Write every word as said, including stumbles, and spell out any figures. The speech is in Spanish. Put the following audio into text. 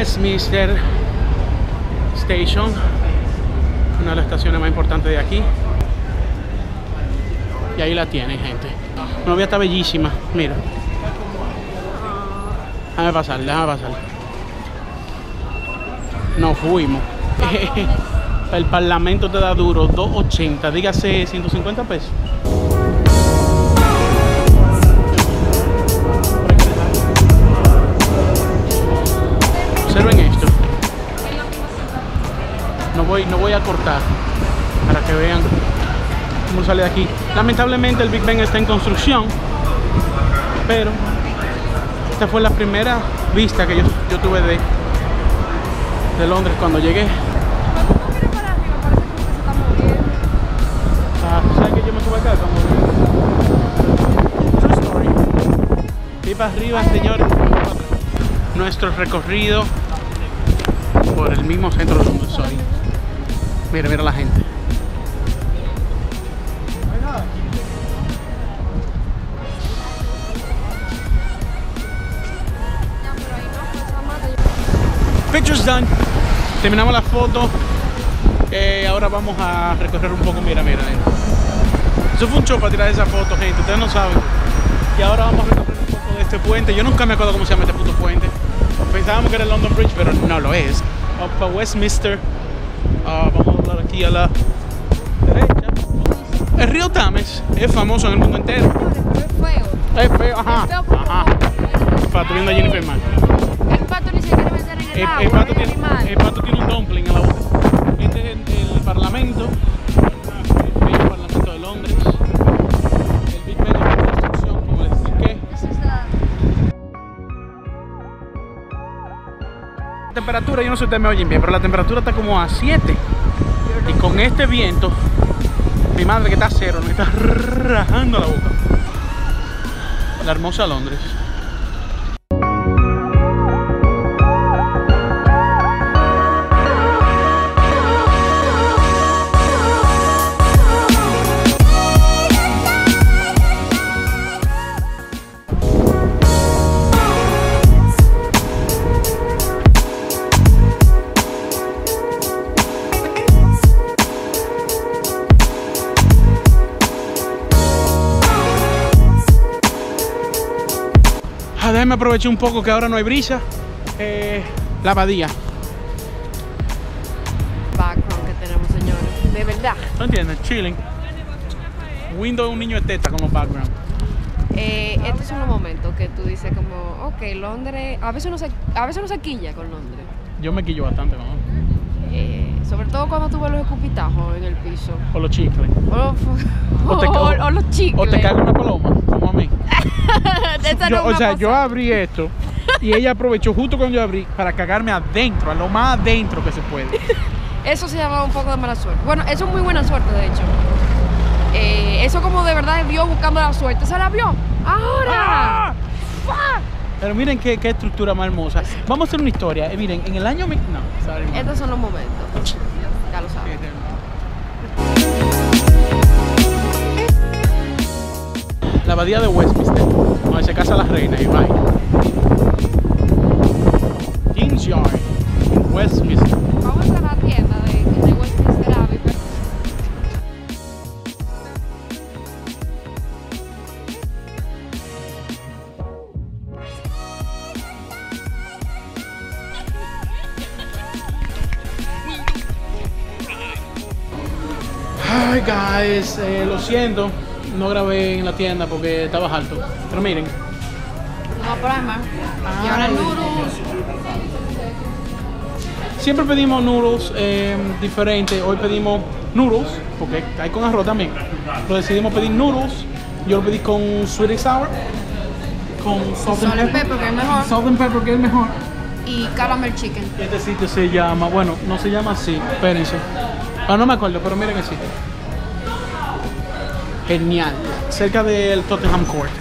Westminster Station, una de las estaciones más importantes de aquí. Y ahí la tienen, gente. Una vía está bellísima, mira. Déjame pasar, déjame pasar. Nos fuimos. El Parlamento te da duro, dos ochenta, dígase ciento cincuenta pesos. Observen esto. No voy, no voy a cortar para que vean cómo sale de aquí. Lamentablemente el Big Ben está en construcción, pero esta fue la primera vista que yo, yo tuve de, de Londres cuando llegué. Arriba, señores, nuestro recorrido por el mismo centro de donde soy. Mira, mira la gente. Pictures done. Terminamos la foto. Eh, ahora vamos a recorrer un poco. Mira, mira, gente. Eso fue un show para tirar esa foto, gente. Ustedes no saben. Y ahora vamos a recorrer un poco de este puente. Yo nunca me acuerdo cómo se llama este puto puente. Pensábamos que era el London Bridge, pero no lo es. Up a Westminster. Uh, vamos a hablar aquí a la derecha. El río Tames es famoso en el mundo entero. Es feo. Es feo, ajá. Es feo por ajá. El pato viendo a Jennifer Man. El pato ni se quiere meter en el, el agua. El pato, tiene, el pato tiene un dumpling en la boca. Este es el, el parlamento. El bello parlamento de Londres. Temperatura, yo no sé si ustedes me oyen bien, pero la temperatura está como a siete y con este viento, mi madre que está a cero, me está rajando la boca. La hermosa Londres. Déjenme aprovechar un poco que ahora no hay brisa. Eh, la abadía. Background que tenemos, señores. De verdad. ¿No entiendes? Chilling. Window de un niño de teta como background. Eh, estos son los momentos que tú dices como, ok, Londres. A veces uno se, a veces uno se quilla con Londres. Yo me quillo bastante, mamá. Eh, sobre todo cuando tú ves los escupitajos en el piso. O los chicles. O, lo, o, o, te, o, o los chicles. O te cae una paloma, como a mí. Yo, o sea, yo abrí esto y ella aprovechó justo cuando yo abrí para cagarme adentro, a lo más adentro que se puede. Eso se llama un poco de mala suerte. Bueno, eso es muy buena suerte, de hecho. Eh, eso como de verdad vio buscando la suerte. ¿Se la vio? ¡Ahora! ¡Ah! Pero miren qué, qué estructura más hermosa. Vamos a hacer una historia. Eh, miren, en el año... Mi... No, sorry, estos son los momentos. Ya lo saben. La abadía de Westminster, donde se casa la reina y vaina. King's Yard, Westminster. Vamos a la tienda de, de Westminster Abbey. Pero... Ay, guys, eh, lo siento. No grabé en la tienda porque estaba alto. Pero miren. No problema. Y ahora noodles. Siempre pedimos noodles eh, diferentes. Hoy pedimos noodles, porque hay con arroz también. Lo decidimos pedir noodles. Yo lo pedí con sweet and sour. Con salt and, and pepper, pepper, que es mejor. Salt and pepper, que es mejor. Y caramel chicken. Este sitio se llama, bueno, no se llama así. Espérense. Ah, no me acuerdo, pero miren el sitio. Genial, cerca del Tottenham Court.